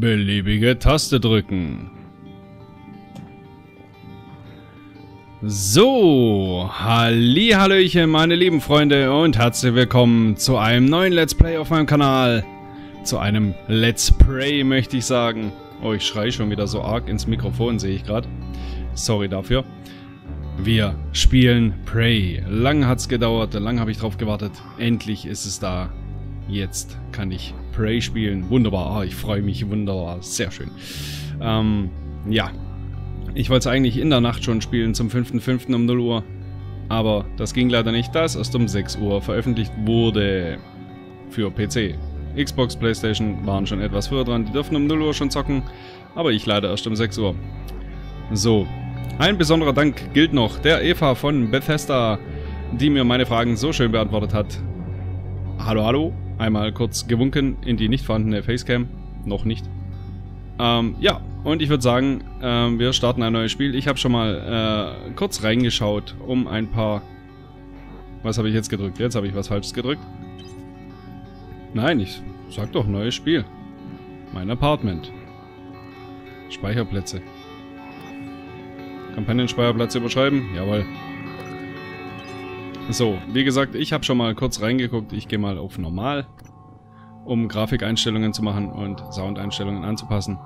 Beliebige Taste drücken. So, Hallihallöchen meine lieben Freunde und herzlich willkommen zu einem neuen Let's Play auf meinem Kanal. Zu einem Let's Prey möchte ich sagen. Oh, ich schreie schon wieder so arg ins Mikrofon, sehe ich gerade. Sorry dafür. Wir spielen Prey. Lang hat's gedauert, lang habe ich drauf gewartet. Endlich ist es da. Jetzt kann ich Prey spielen. Wunderbar, ich freue mich, wunderbar. Sehr schön. Ja, ich wollte es eigentlich in der Nacht schon spielen, zum 5.5. um 0 Uhr. Aber das ging leider nicht, da es erst um 6 Uhr veröffentlicht wurde. Für PC. Xbox, Playstation waren schon etwas früher dran. Die dürfen um 0 Uhr schon zocken. Aber ich leider erst um 6 Uhr. So. Ein besonderer Dank gilt noch der Eva von Bethesda, die mir meine Fragen so schön beantwortet hat. Hallo, hallo. Einmal kurz gewunken in die nicht vorhandene Facecam. Noch nicht. Ja, und ich würde sagen, wir starten ein neues Spiel. Ich habe schon mal kurz reingeschaut, um ein paar... Was habe ich jetzt gedrückt? Jetzt habe ich was Falsches gedrückt. Nein, ich sag doch neues Spiel. Mein Apartment. Speicherplätze. Kampagnenspeicherplätze überschreiben? Jawohl. So, wie gesagt, ich habe schon mal kurz reingeguckt. Ich gehe mal auf normal, um Grafikeinstellungen zu machen und Soundeinstellungen anzupassen.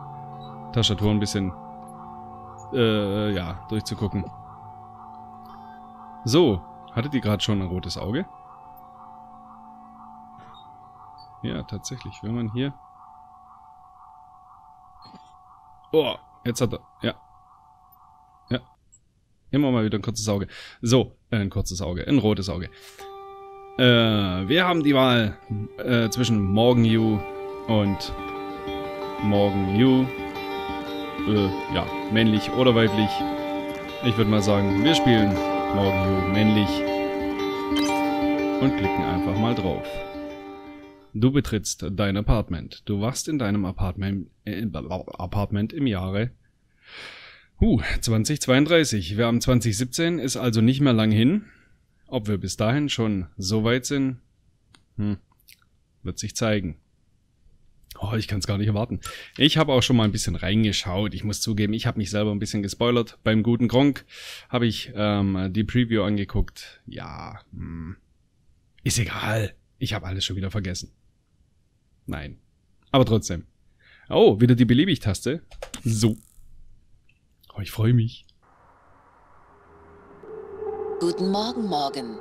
Tastatur ein bisschen, ja, durchzugucken. So, hatte die gerade schon ein rotes Auge? Ja, tatsächlich, wenn man hier... Oh, jetzt hat er... Ja. Ja. Immer mal wieder ein kurzes Auge. So, ein kurzes Auge, ein rotes Auge. Wir haben die Wahl zwischen Morgan Yu und Morgan Yu. Ja, männlich oder weiblich. Ich würde mal sagen, wir spielen Morgan Yu männlich. Und klicken einfach mal drauf. Du betrittst dein Apartment. Du wachst in deinem Apartment im Jahre 2032. Wir haben 2017, ist also nicht mehr lang hin. Ob wir bis dahin schon so weit sind, wird sich zeigen. Oh, ich kann es gar nicht erwarten. Ich habe auch schon mal ein bisschen reingeschaut. Ich muss zugeben, ich habe mich selber ein bisschen gespoilert. Beim guten Gronk habe ich die Preview angeguckt. Ja, ist egal. Ich habe alles schon wieder vergessen. Nein. Aber trotzdem. Oh, wieder die Beliebig-Taste. So. Oh, ich freue mich. Guten Morgen, Morgan.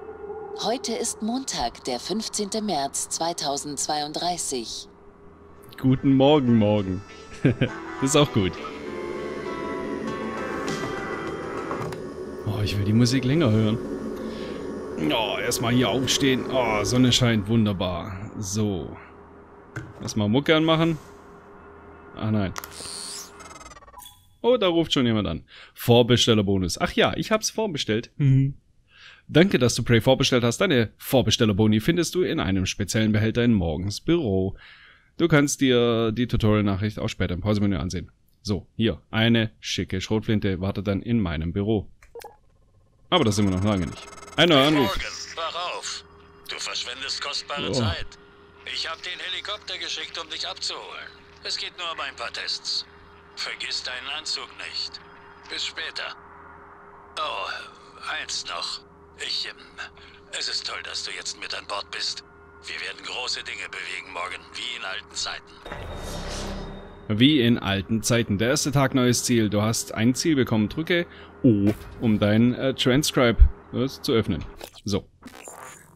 Heute ist Montag, der 15. März 2032. Guten Morgen, Morgen. Ist auch gut. Oh, ich will die Musik länger hören. Oh, erstmal hier aufstehen. Oh, Sonne scheint wunderbar. So. Erstmal Mucke anmachen. Ah, nein. Oh, da ruft schon jemand an. Vorbestellerbonus. Ach ja, ich hab's vorbestellt. Danke, dass du Prey vorbestellt hast. Deine Vorbestellerboni findest du in einem speziellen Behälter in Morgens Büro. Du kannst dir die Tutorial-Nachricht auch später im Pausemenü ansehen. So, hier. Eine schicke Schrotflinte wartet dann in meinem Büro. Aber das sind wir noch lange nicht. Ein neuer Anruf. Morgen, wach auf. Du verschwendest kostbare Zeit. Ich habe den Helikopter geschickt, um dich abzuholen. Es geht nur um ein paar Tests. Vergiss deinen Anzug nicht. Bis später. Oh, eins noch. Es ist toll, dass du jetzt mit an Bord bist. Wir werden große Dinge bewegen morgen, wie in alten Zeiten. Wie in alten Zeiten. Der erste Tag, neues Ziel. Du hast ein Ziel bekommen. Drücke O, um dein Transcribe zu öffnen. So.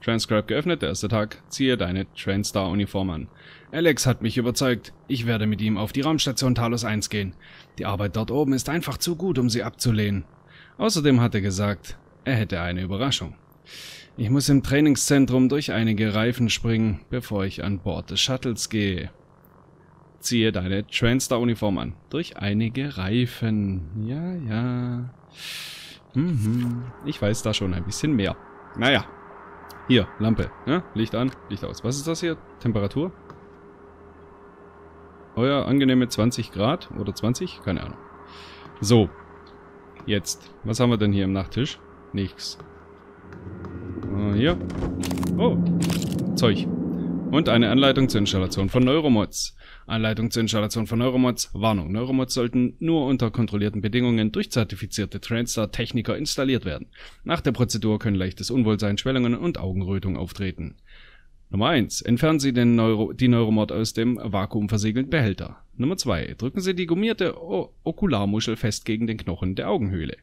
Transcribe geöffnet, der erste Tag. Ziehe deine Transstar-Uniform an. Alex hat mich überzeugt. Ich werde mit ihm auf die Raumstation Talos 1 gehen. Die Arbeit dort oben ist einfach zu gut, um sie abzulehnen. Außerdem hat er gesagt, er hätte eine Überraschung. Ich muss im Trainingszentrum durch einige Reifen springen, bevor ich an Bord des Shuttles gehe. Ziehe deine Transstar-Uniform an. Durch einige Reifen. Ja, ja. Ich weiß da schon ein bisschen mehr. Naja. Hier, Lampe. Ja, Licht an, Licht aus. Was ist das hier? Temperatur? Euer angenehme 20 Grad oder 20? Keine Ahnung. So. Jetzt. Was haben wir denn hier im Nachttisch? Nichts. Hier. Oh. Zeug. Und eine Anleitung zur Installation von Neuromods. Anleitung zur Installation von Neuromods. Warnung: Neuromods sollten nur unter kontrollierten Bedingungen durch zertifizierte Transtar-Techniker installiert werden. Nach der Prozedur können leichtes Unwohlsein, Schwellungen und Augenrötung auftreten. Nummer 1. Entfernen Sie den Neuromod aus dem vakuumversiegelten Behälter. Nummer 2. Drücken Sie die gummierte Okularmuschel fest gegen den Knochen der Augenhöhle.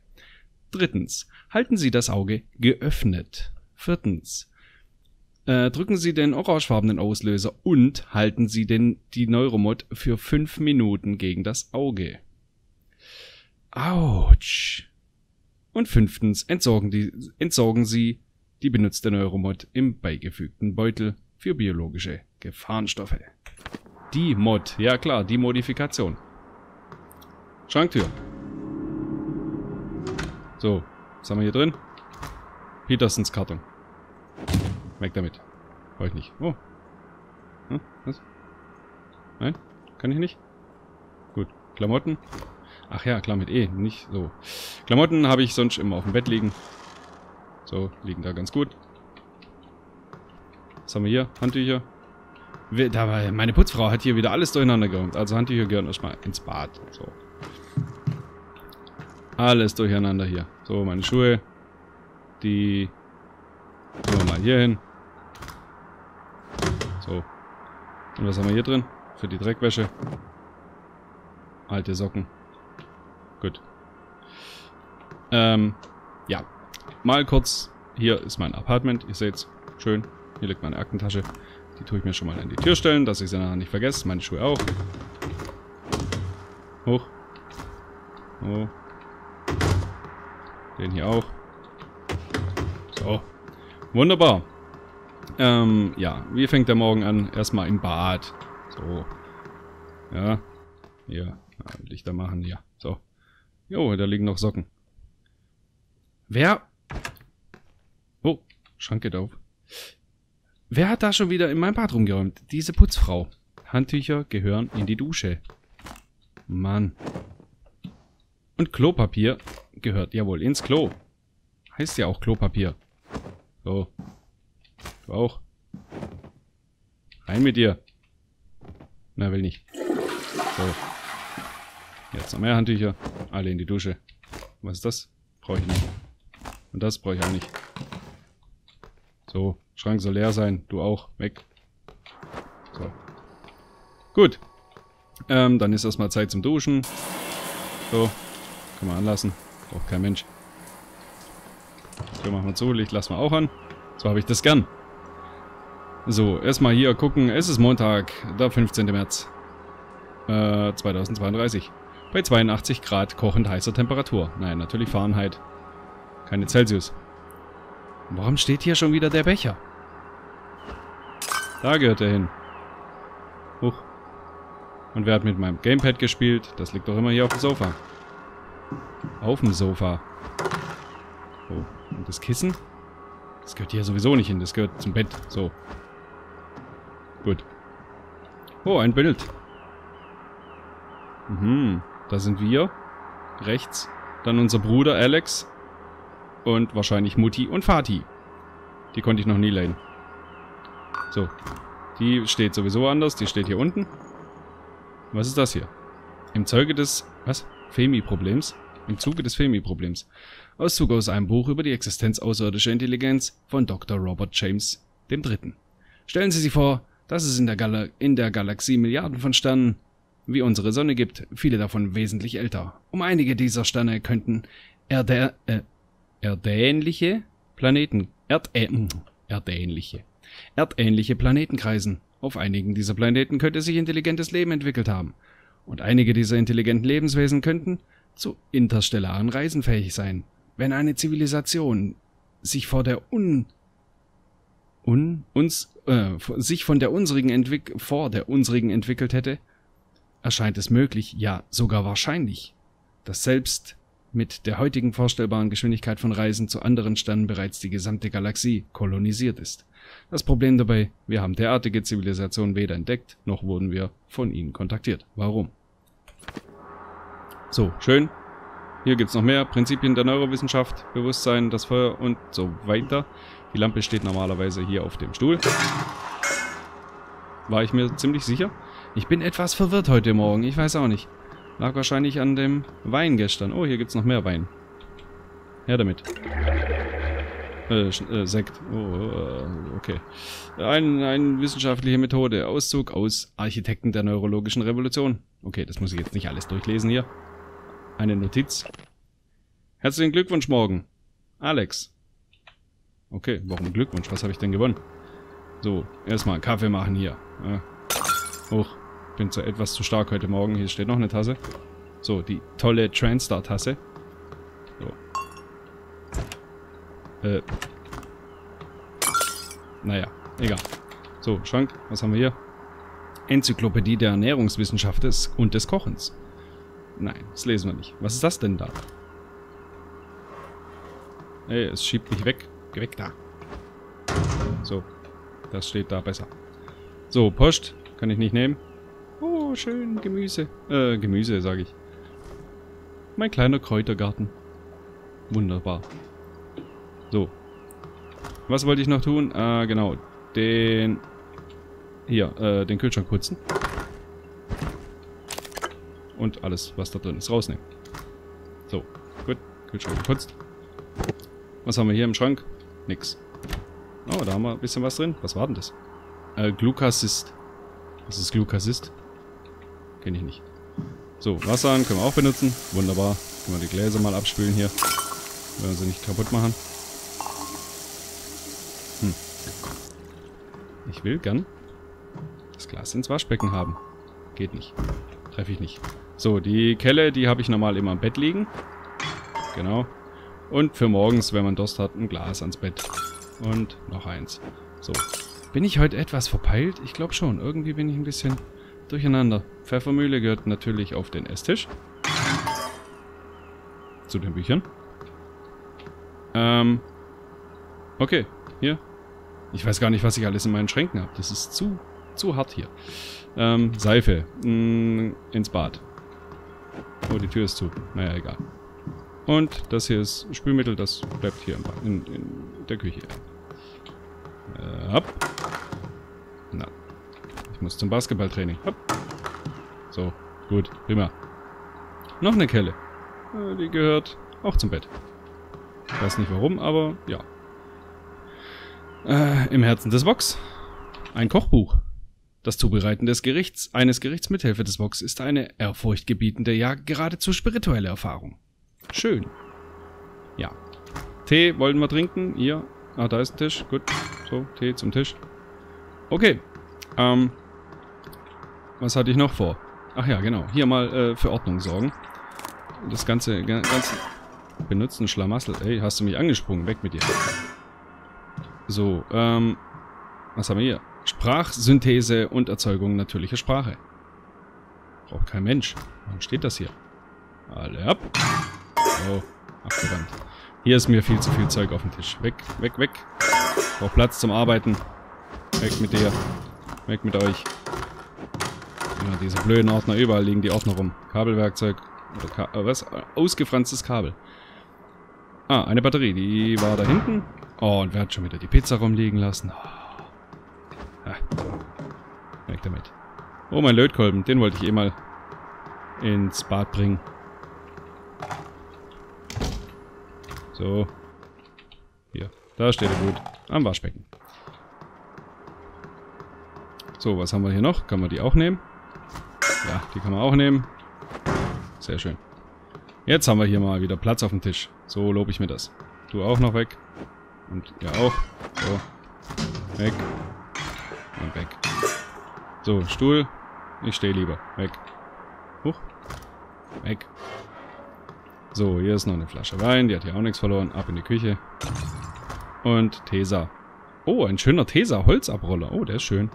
3. Halten Sie das Auge geöffnet. 4. Drücken Sie den orangefarbenen Auslöser und halten Sie die Neuromod für 5 Minuten gegen das Auge. Autsch. Und 5. Entsorgen Sie die benutzte Neuromod im beigefügten Beutel für biologische Gefahrenstoffe. Die Mod. Ja klar, die Modifikation. Schranktür. So, was haben wir hier drin? Petersens Karton. Weg damit. Brauche ich nicht. Oh. Hm, was? Nein? Kann ich nicht? Gut. Klamotten. Ach ja, klar mit E. Nicht so. Klamotten habe ich sonst immer auf dem Bett liegen. So, liegen da ganz gut. Was haben wir hier? Handtücher. Meine Putzfrau hat hier wieder alles durcheinander geräumt. Also Handtücher gehören erstmal ins Bad. So. Alles durcheinander hier. So, meine Schuhe. Die... Gehen wir mal hier hin. So. Und was haben wir hier drin? Für die Dreckwäsche. Alte Socken. Gut. Ja. Mal kurz. Hier ist mein Apartment. Ihr seht's. Schön. Hier liegt meine Aktentasche. Die tue ich mir schon mal an die Tür stellen, dass ich sie nachher nicht vergesse. Meine Schuhe auch. Hoch. Oh. Den hier auch. So. Wunderbar. Ja, wie fängt der Morgen an? Erstmal im Bad. So. Ja. Hier. Ja, Lichter machen hier. So. Jo, da liegen noch Socken. Wer... Oh, Schrank geht auf. Wer hat da schon wieder in mein Bad rumgeräumt? Diese Putzfrau. Handtücher gehören in die Dusche. Mann. Und Klopapier gehört ja wohl ins Klo. Heißt ja auch Klopapier. So. Du auch. Rein mit dir. Na, will nicht. So. Jetzt noch mehr Handtücher. Alle in die Dusche. Was ist das? Brauche ich nicht. Und das brauche ich auch nicht. So. Schrank soll leer sein. Du auch. Weg. So. Gut. Dann ist erstmal Zeit zum Duschen. So. Kann man anlassen. Braucht kein Mensch. Tür machen wir zu, Licht lassen wir auch an. So habe ich das gern. So, erstmal hier gucken. Es ist Montag, der 15. März 2032. Bei 82 Grad kochend heißer Temperatur. Nein, natürlich Fahrenheit. Keine Celsius. Warum steht hier schon wieder der Becher? Da gehört er hin. Huch. Und wer hat mit meinem Gamepad gespielt? Das liegt doch immer hier auf dem Sofa. Auf dem Sofa. Oh, und das Kissen? Das gehört hier sowieso nicht hin, das gehört zum Bett. So. Gut. Oh, ein Bild. Mhm, da sind wir. Rechts. Dann unser Bruder Alex. Und wahrscheinlich Mutti und Vati. Die konnte ich noch nie leiden. So. Die steht sowieso anders, die steht hier unten. Was ist das hier? Im Zeuge des... Was? Fermi-Problems? Im Zuge des Fermi-Problems. Auszug aus einem Buch über die Existenz außerirdischer Intelligenz von Dr. Robert James III. Stellen Sie sich vor, dass es in der Galaxie Milliarden von Sternen wie unsere Sonne gibt, viele davon wesentlich älter. Um einige dieser Sterne könnten erdähnliche Planeten kreisen. Auf einigen dieser Planeten könnte sich intelligentes Leben entwickelt haben. Und einige dieser intelligenten Lebenswesen könnten zu interstellaren Reisen fähig sein. Wenn eine Zivilisation sich vor der unsrigen entwickelt hätte, erscheint es möglich, ja sogar wahrscheinlich, dass selbst mit der heutigen vorstellbaren Geschwindigkeit von Reisen zu anderen Sternen bereits die gesamte Galaxie kolonisiert ist. Das Problem dabei, wir haben derartige Zivilisationen weder entdeckt, noch wurden wir von ihnen kontaktiert. Warum? So, schön. Hier gibt es noch mehr. Prinzipien der Neurowissenschaft, Bewusstsein, das Feuer und so weiter. Die Lampe steht normalerweise hier auf dem Stuhl. War ich mir ziemlich sicher. Ich bin etwas verwirrt heute Morgen. Ich weiß auch nicht. Lag wahrscheinlich an dem Wein gestern. Oh, hier gibt's noch mehr Wein. Her damit. Sekt. Oh, okay. Eine wissenschaftliche Methode. Auszug aus Architekten der neurologischen Revolution. Okay, das muss ich jetzt nicht alles durchlesen hier. Eine Notiz. Herzlichen Glückwunsch, Morgan. Alex. Okay, warum Glückwunsch? Was habe ich denn gewonnen? So, erstmal einen Kaffee machen hier. Hoch. Bin etwas zu stark heute Morgen. Hier steht noch eine Tasse. So, die tolle Transstar-Tasse. So. Naja, egal. So, Schrank. Was haben wir hier? Enzyklopädie der Ernährungswissenschaft und des Kochens. Nein, das lesen wir nicht. Was ist das denn da? Ey, es schiebt mich weg. Geh weg da. So. Das steht da besser. So, Post. Kann ich nicht nehmen. Oh, schön. Gemüse. Gemüse, sage ich. Mein kleiner Kräutergarten. Wunderbar. So. Was wollte ich noch tun? Genau. Den Kühlschrank putzen. Und alles, was da drin ist, rausnehmen. So. Gut. Kühlschrank geputzt. Was haben wir hier im Schrank? Nix. Oh, da haben wir ein bisschen was drin. Was war denn das? Glucasist. Was ist Glucasist? Kenne ich nicht. So, Wasser können wir auch benutzen. Wunderbar. Können wir die Gläser mal abspülen hier. Wenn wir sie nicht kaputt machen. Hm. Ich will gern das Glas ins Waschbecken haben. Geht nicht. Treffe ich nicht. So, die Kelle, die habe ich normal immer am Bett liegen. Genau. Und für morgens, wenn man Durst hat, ein Glas ans Bett. Und noch eins. So. Bin ich heute etwas verpeilt? Ich glaube schon. Irgendwie bin ich ein bisschen durcheinander. Pfeffermühle gehört natürlich auf den Esstisch. Zu den Büchern. Okay. Hier. Ich weiß gar nicht, was ich alles in meinen Schränken habe. Das ist zu hart hier. Seife. Ins Bad. Oh, die Tür ist zu. Naja, egal. Und das hier ist Spülmittel, das bleibt hier in der Küche. Hopp. Na. Ich muss zum Basketballtraining. Hopp. So, gut, prima. Noch eine Kelle. Die gehört auch zum Bett. Ich weiß nicht warum, aber ja. Im Herzen des Woks. Ein Kochbuch. Das Zubereiten des Gerichts, eines Gerichts mithilfe des Woks ist eine ehrfurchtgebietende, ja geradezu spirituelle Erfahrung. Schön. Ja. Tee wollen wir trinken. Hier. Ah, da ist ein Tisch. Gut. So, Tee zum Tisch. Okay. Was hatte ich noch vor? Ach ja, genau. Hier mal für Ordnung sorgen. Das ganze benutzen Schlamassel. Ey, hast du mich angesprungen? Weg mit dir. So, was haben wir hier? Sprachsynthese und Erzeugung natürlicher Sprache. Braucht kein Mensch. Warum steht das hier? Alle ab. Oh, abgerannt. Hier ist mir viel zu viel Zeug auf dem Tisch. Weg, weg, weg. Braucht Platz zum Arbeiten. Weg mit dir. Weg mit euch. Ja, diese blöden Ordner. Überall liegen die Ordner rum. Kabelwerkzeug. Oder was? Ausgefranztes Kabel. Ah, eine Batterie. Die war da hinten. Oh, und wer hat schon wieder die Pizza rumliegen lassen? Ah. Weg damit. Oh, mein Lötkolben. Den wollte ich eh mal ins Bad bringen. So. Hier. Da steht er gut. Am Waschbecken. So, was haben wir hier noch? Kann man die auch nehmen? Ja, die kann man auch nehmen. Sehr schön. Jetzt haben wir hier mal wieder Platz auf dem Tisch. So lobe ich mir das. Du auch noch weg. Und ihr auch. So. Weg. Und weg. So, Stuhl. Ich stehe lieber. Weg. Huch. Weg. So, hier ist noch eine Flasche Wein. Die hat hier auch nichts verloren. Ab in die Küche. Und Tesa. Oh, ein schöner Tesa. Holzabroller. Oh, der ist schön.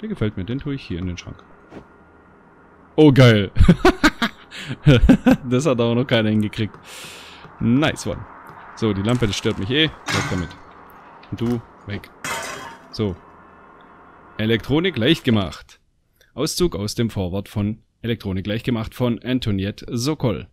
Der gefällt mir. Den tue ich hier in den Schrank. Oh, geil. Das hat auch noch keiner hingekriegt. Nice one. So, die Lampe, das stört mich eh. Weg damit. Und du, weg. So. Elektronik leicht gemacht. Auszug aus dem Vorwort von Elektronik leicht gemacht von Antoniette Sokol.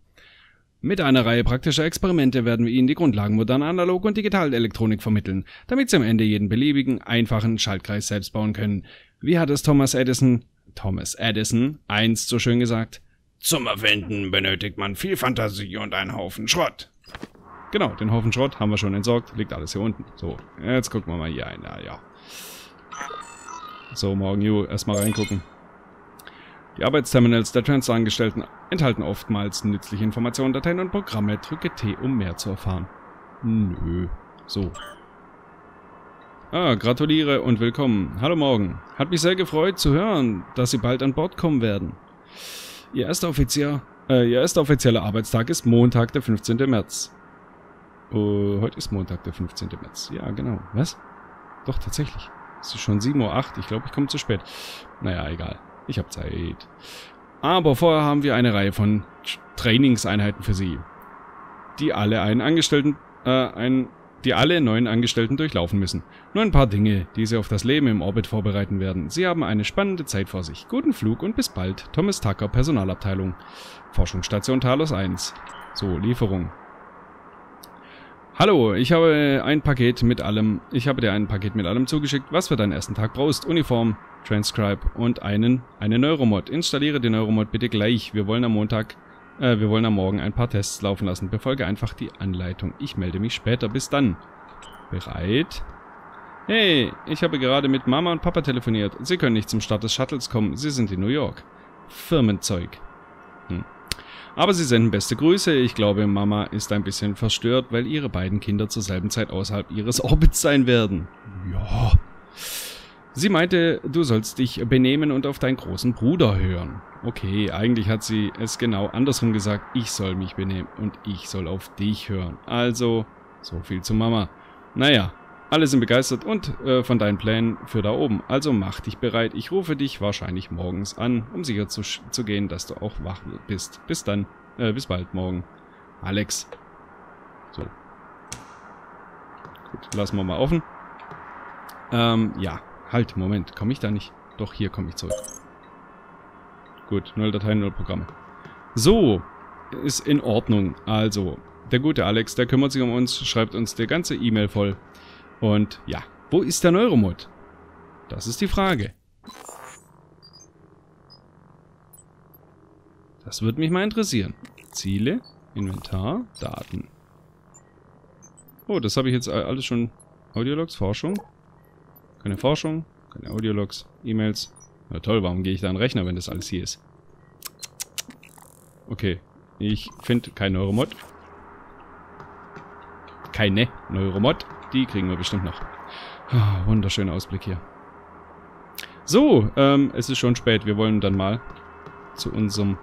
Mit einer Reihe praktischer Experimente werden wir Ihnen die Grundlagen moderner Analog- und Digitalelektronik vermitteln, damit Sie am Ende jeden beliebigen, einfachen Schaltkreis selbst bauen können. Wie hat es Thomas Edison Thomas Edison einst so schön gesagt: Zum Erfinden benötigt man viel Fantasie und einen Haufen Schrott. Genau, den Haufen Schrott haben wir schon entsorgt. Liegt alles hier unten. So, jetzt gucken wir mal hier ein. Na ja. So, Morgan Yu, erstmal reingucken. Die Arbeitsterminals der Transfer-Angestellten enthalten oftmals nützliche Informationen, Dateien und Programme. Drücke T, um mehr zu erfahren. Nö. So. Ah, gratuliere und willkommen. Hallo Morgan. Hat mich sehr gefreut zu hören, dass Sie bald an Bord kommen werden. Ihr erster offizieller Arbeitstag ist Montag, der 15. März. Heute ist Montag, der 15. März. Ja, genau. Was? Doch, tatsächlich. Es ist schon 7:08 Uhr. Ich glaube, ich komme zu spät. Naja, egal. Ich habe Zeit. Aber vorher haben wir eine Reihe von Trainingseinheiten für Sie, die alle neuen Angestellten durchlaufen müssen. Nur ein paar Dinge, die Sie auf das Leben im Orbit vorbereiten werden. Sie haben eine spannende Zeit vor sich. Guten Flug und bis bald. Thomas Tucker, Personalabteilung. Forschungsstation Talos 1. So, Lieferung. Hallo, ich habe dir ein Paket mit allem zugeschickt, was für deinen ersten Tag brauchst. Uniform, Transcribe und eine Neuromod. Installiere die Neuromod bitte gleich. Wir wollen am Morgen ein paar Tests laufen lassen. Befolge einfach die Anleitung. Ich melde mich später. Bis dann. Bereit? Hey, ich habe gerade mit Mama und Papa telefoniert. Sie können nicht zum Start des Shuttles kommen. Sie sind in New York. Firmenzeug. Aber sie senden beste Grüße. Ich glaube, Mama ist ein bisschen verstört, weil ihre beiden Kinder zur selben Zeit außerhalb ihres Orbits sein werden. Ja. Sie meinte, du sollst dich benehmen und auf deinen großen Bruder hören. Okay, eigentlich hat sie es genau andersrum gesagt. Ich soll mich benehmen und ich soll auf dich hören. Also, so viel zu Mama. Naja, alle sind begeistert und von deinen Plänen für da oben. Also mach dich bereit. Ich rufe dich wahrscheinlich morgens an, um sicher zu gehen, dass du auch wach bist. Bis dann. Bis bald morgen. Alex. So. Gut, lassen wir mal offen. Ja. Halt, Moment, komme ich da nicht? Doch, hier komme ich zurück. Gut, 0 Dateien, 0 Programme. So, ist in Ordnung. Also, der gute Alex, der kümmert sich um uns, schreibt uns die ganze E-Mail voll. Und ja, wo ist der Neuromod? Das ist die Frage. Das würde mich mal interessieren. Ziele, Inventar, Daten. Oh, das habe ich jetzt alles schon. Audiologs, Forschung. Keine Forschung, keine Audiologs, E-Mails. Na toll, warum gehe ich da an den Rechner, wenn das alles hier ist? Okay, ich finde kein Neuromod. Keine Neuromod. Die kriegen wir bestimmt noch. Oh, wunderschöner Ausblick hier. So, es ist schon spät. Wir wollen dann mal zu unserem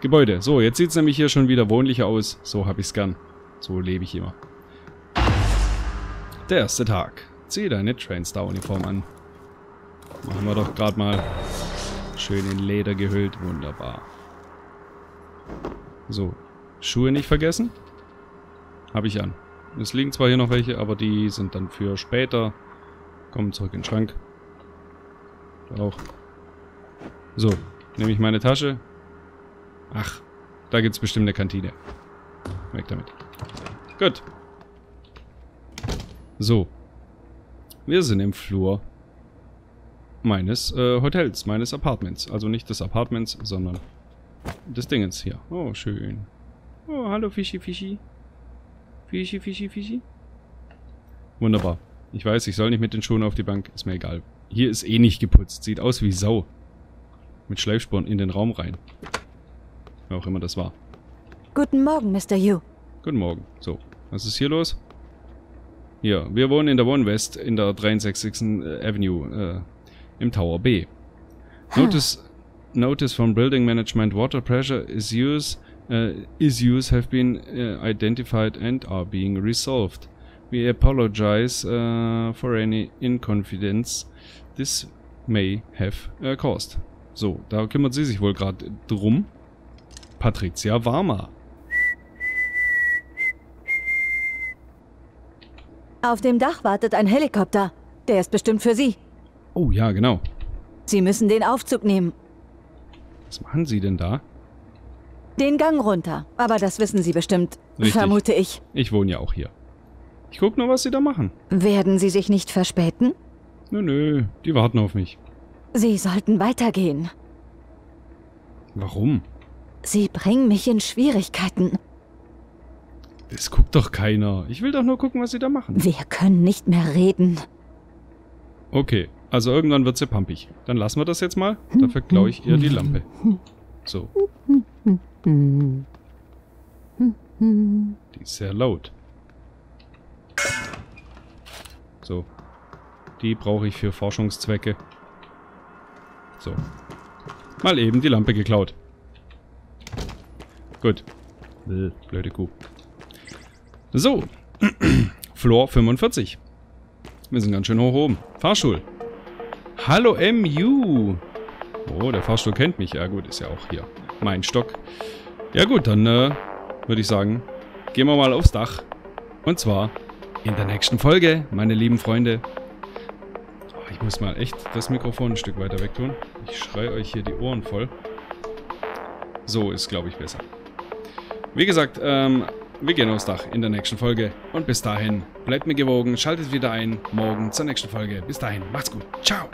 Gebäude. So, jetzt sieht es nämlich hier schon wieder wohnlicher aus. So habe ich es gern. So lebe ich immer. Der erste Tag. Zieh deine Trainstar-Uniform an. Machen wir doch gerade mal. Schön in Leder gehüllt. Wunderbar. So. Schuhe nicht vergessen. Habe ich an. Es liegen zwar hier noch welche, aber die sind dann für später. Kommen zurück in den Schrank. Auch. So. Nehme ich meine Tasche. Ach. Da gibt es bestimmt eine Kantine. Weg damit. Gut. So. Wir sind im Flur meines Hotels, meines Apartments. Also nicht des Apartments, sondern des Dingens hier. Oh, schön. Oh, hallo Fischi, Fischi. Fischi, Fischi, Fischi. Wunderbar. Ich weiß, ich soll nicht mit den Schuhen auf die Bank. Ist mir egal. Hier ist eh nicht geputzt. Sieht aus wie Sau. Mit Schleifspuren in den Raum rein. Wer auch immer das war. Guten Morgen, Mr. Yu. Guten Morgen. So, was ist hier los? Hier, wir wohnen in der One West, in der 63. Avenue, im Tower B. Notice from Building Management, water pressure issues have been identified and are being resolved. We apologize for any inconvenience this may have caused. So, da kümmert sie sich wohl gerade drum. Patricia Varma. Auf dem Dach wartet ein Helikopter. Der ist bestimmt für Sie. Oh ja, genau. Sie müssen den Aufzug nehmen. Was machen Sie denn da? Den Gang runter. Aber das wissen Sie bestimmt. Richtig. Vermute ich. Ich wohne ja auch hier. Ich gucke nur, was Sie da machen. Werden Sie sich nicht verspäten? Nö, nö. Die warten auf mich. Sie sollten weitergehen. Warum? Sie bringen mich in Schwierigkeiten. Das guckt doch keiner. Ich will doch nur gucken, was sie da machen. Wir können nicht mehr reden. Okay, also irgendwann wird sie pampig. Dann lassen wir das jetzt mal. Dafür klaue ich ihr die Lampe. So. Die ist sehr laut. So. Die brauche ich für Forschungszwecke. So. Mal eben die Lampe geklaut. Gut. Blöde Kuh. So. Floor 45. Wir sind ganz schön hoch oben. Fahrstuhl. Hallo MU. Oh, der Fahrstuhl kennt mich. Ja gut, ist ja auch hier mein Stock. Ja gut, dann würde ich sagen, gehen wir mal aufs Dach. Und zwar in der nächsten Folge, meine lieben Freunde. Oh, ich muss mal echt das Mikrofon ein Stück weiter weg tun. Ich schreie euch hier die Ohren voll. So ist, glaube ich, besser. Wie gesagt, wir gehen aufs Dach in der nächsten Folge. Und bis dahin, bleibt mir gewogen, schaltet wieder ein morgen zur nächsten Folge. Bis dahin, macht's gut. Ciao.